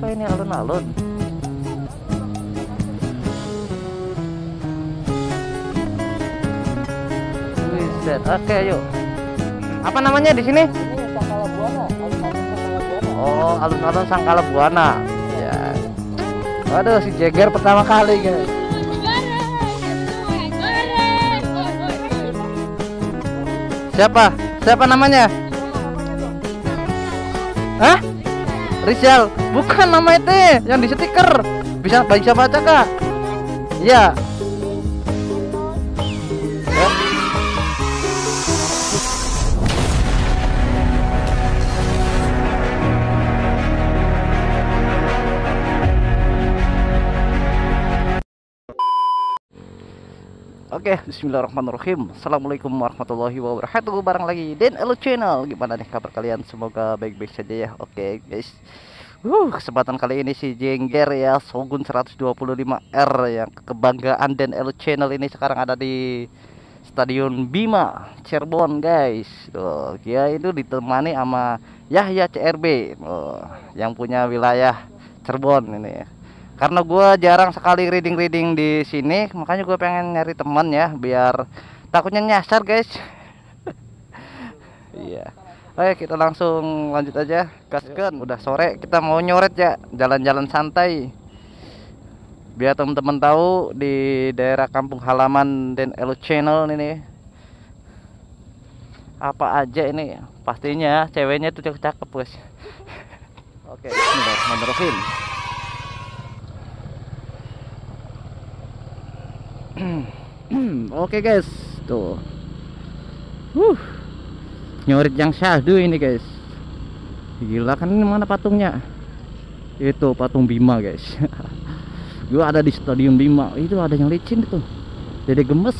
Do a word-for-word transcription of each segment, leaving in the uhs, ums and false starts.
apa ini alun-alun? Wiset, oke yuk. Apa namanya di sini? Ini Sangkala Buana, alun-alun Sangkala Buana. Oh, alun-alun Sangkala Buana. Ya. Waduh, si Jeger pertama kali guys. Siapa? Siapa namanya? Hah? Rizal, bukan nama itu yang di stiker. Bisa bisa baca kak? Iya. Eh. Oke, bismillahirrahmanirrahim. Assalamualaikum warahmatullahi wabarakatuh. Barang lagi Den Elu Channel. Gimana nih kabar kalian? Semoga baik-baik saja ya. Oke guys, uh, kesempatan kali ini si Jengger ya, Shogun seratus dua puluh lima R yang kebanggaan Den Elu Channel ini sekarang ada di Stadion Bima Cirebon guys. Tuh, dia itu ditemani sama Yahya C R B, oh, yang punya wilayah Cirebon ini ya. Karena gue jarang sekali reading-reading di sini, makanya gue pengen nyari teman ya, biar takutnya nyasar guys. Iya. Oke, kita langsung lanjut aja, gaskan. Udah sore, kita mau nyoret ya, jalan-jalan santai. Biar teman-teman tahu di daerah kampung halaman Den Elu Channel ini apa aja ini. Pastinya ceweknya tuh cakep guys. Oke, bismillahirrahmanirrahim. Oke okay guys, tuh uh, nyorit yang syahdu ini guys. Gila, kan ini mana patungnya? Itu patung Bima guys. Gua ada di Stadion Bima. Itu ada yang licin itu. Jadi gemes.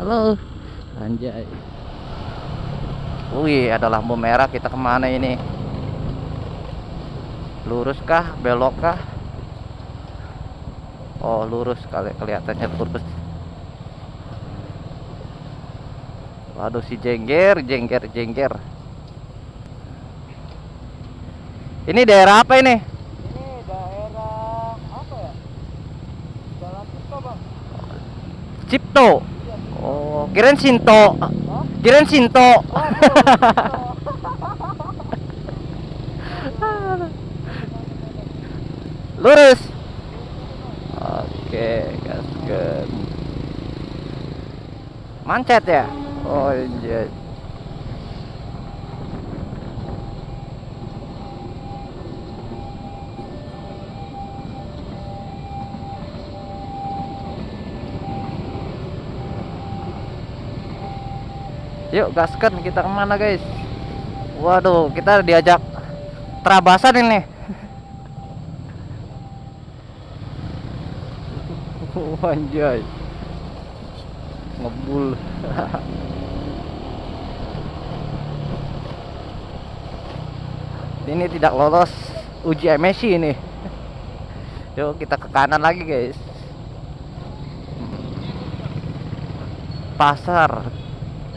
Halo. Anjay. Wih, ada lampu merah, kita kemana ini? Lurus kah? Belok kah? Oh, lurus kali, kelihatannya lurus. Waduh, si Jengger, Jengger, Jengger. Ini daerah apa ini? Ini daerah apa ya? Jalan Cipto, Bang. Cipto. Iya, Cipto. Oh, kirain Sinto. Hah? Kirain Sinto. Lurus. Oke, gaskan. Mancet ya? Oh iya. Yuk gaskan, kita kemana guys? Waduh, kita diajak terabasan ini. Oh, anjay, ngebul. Ini tidak lolos uji emisi ini. Yuk kita ke kanan lagi guys. Pasar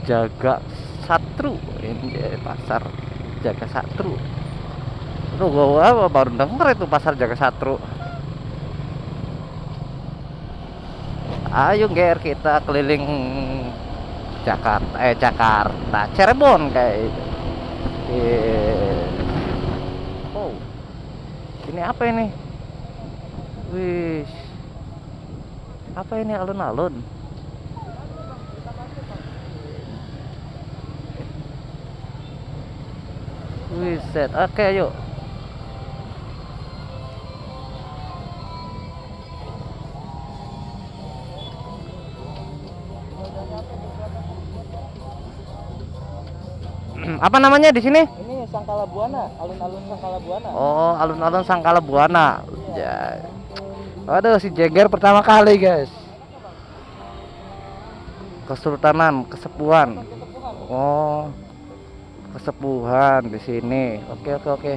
Jaga Satru. Ini pasar Jaga Satru. Lu gua baru denger itu pasar Jaga Satru. Ayo ger, kita keliling Jakarta, eh Jakarta, Cirebon guys. Yeah. Ini apa ini? Wih, apa ini alun-alun? Wih, set. Oke, yuk. Apa namanya di sini? Ini Sangkala Buana, alun-alun Sangkala Buana. Oh, alun-alun Sangkala Buana. Ya. Waduh, si Jengger pertama kali, guys. Kesultanan Kesepuhan. Oh. Kesepuhan di sini. Oke, oke, oke.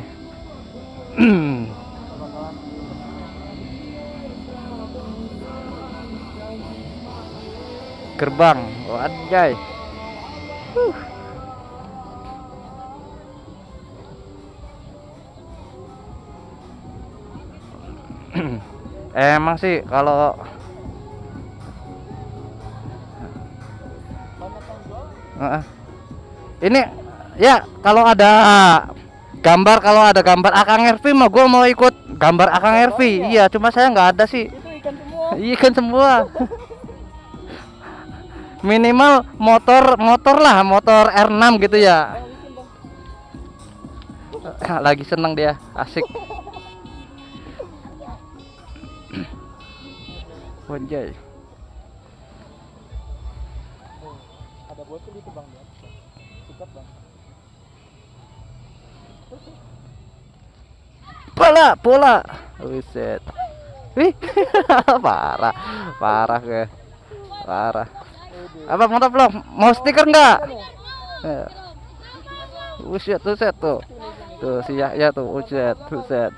Gerbang. Anjay. Huh. Emang sih kalau uh, ini ya kalau ada gambar kalau ada gambar Akang Ervi mah gue mau ikut gambar Akang Ervi. Oh, iya. Iya, cuma saya nggak ada sih. Itu ikan semua. Ikan semua. Minimal motor motor lah, motor R enam gitu ya. Lagi seneng dia, asik. Wanjay. Ada botol itu bang, sikat bang. Bola, bola. Wiset. Wih, parah, parah ke, parah. Apa mantap loh? Mau stiker nggak? Wiset, wiset tuh, tuh si Yahya tuh, wiset, wiset.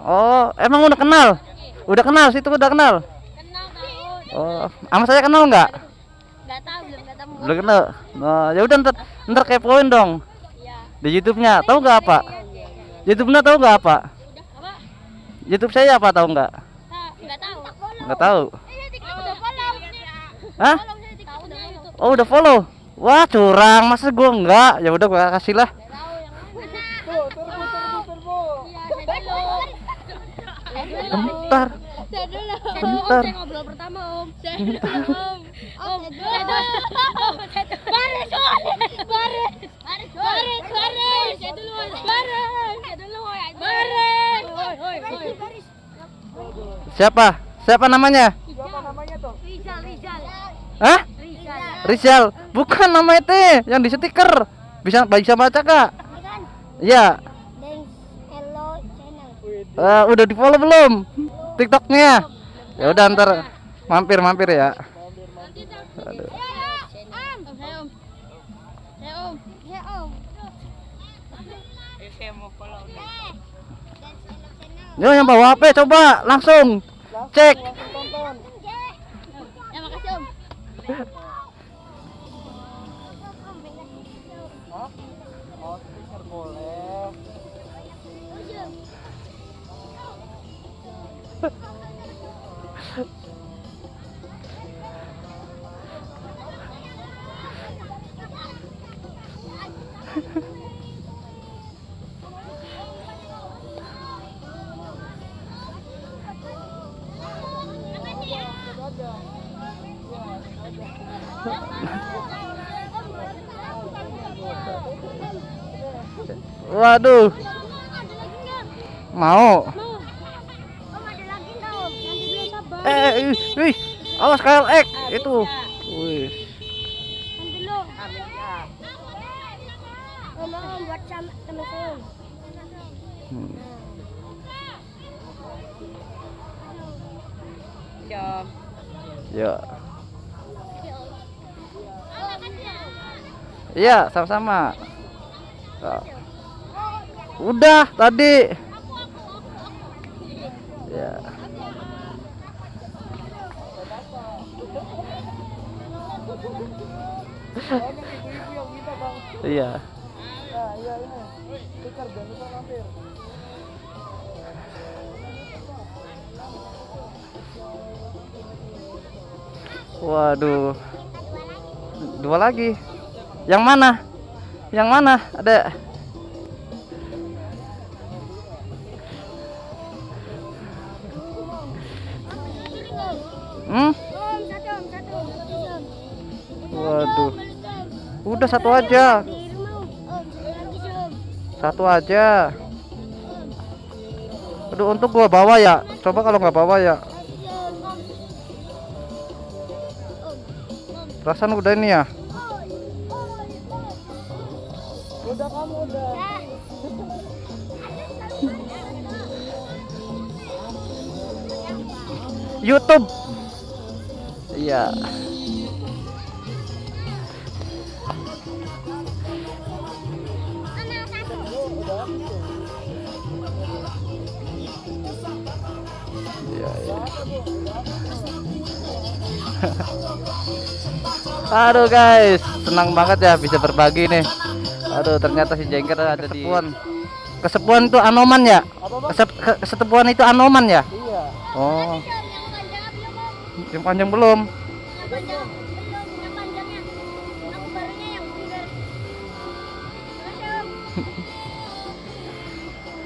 Oh, emang udah kenal? Udah kenal, situ udah kenal. Kenal tahu. Oh, sama saya kenal nggak? Nggak tahu, belum ketemu. Belum kenal. Nah, ya udah ntar ntar kepoin dong. Iya. Di YouTube-nya, tahu nggak apa? YouTube-nya tahu nggak apa? Apa? YouTube saya apa tahu nggak? Nggak tahu. Nggak tahu. Hah? Oh, udah follow. Wah, curang, masa gua enggak? Ya udah gua kasih lah. Bentar. Bentar. Saya ngobrol pertama, Om. Saya dulu, Om. Om, saya dulu. Baris, baris. Baris, baris, baris. Saya dulu, baris. Saya dulu, baris. Baris. Siapa? Siapa namanya? Siapa namanya tuh? Rizal, Rizal. Hah? Rizal. Rizal. Bukan nama itu yang di stiker. Bisa bisa baca, Kak? Iya. Uh, udah di follow belum TikToknya? Ya udah ntar mampir mampir ya. Aduh. Yo yang bawa H P coba langsung cek. Waduh, mau. Eh, wih, awas K L X itu. Wih. Ya. Iya, sama-sama. Udah tadi. Ya. Iya. Iya, ini. Tikar dan lupa mampir. Waduh. Dua lagi. Yang mana? Yang mana? Ada. Hmm? Waduh. Udah satu aja. Satu aja. Aduh, untuk gua bawa ya. Coba kalau nggak bawa ya. Perasaan udah ini ya. Udah kamu udah. YouTube. Iya. iya, iya. Aduh guys, senang banget ya bisa berbagi nih. Aduh, ternyata si jengker ada Kesepuhan. Di Kesepuhan itu anoman ya? Kesep... Kesepuhan itu anoman ya? Iya. Oh. Yang panjang belum?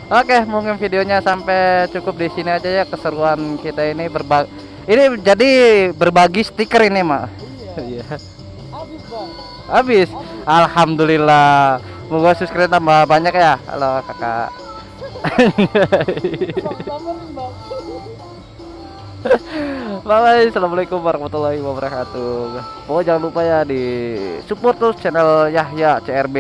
Oke, mungkin videonya sampai cukup di sini aja ya. Keseruan kita ini berbagi. Ini jadi berbagi stiker ini, Mak. Iya. Habis, Bang. Habis. Alhamdulillah. Moga subscribe tambah banyak ya. Halo kakak. Bye bye. Assalamualaikum warahmatullahi wabarakatuh. Oh, jangan lupa ya di support terus channel Yahya C R B.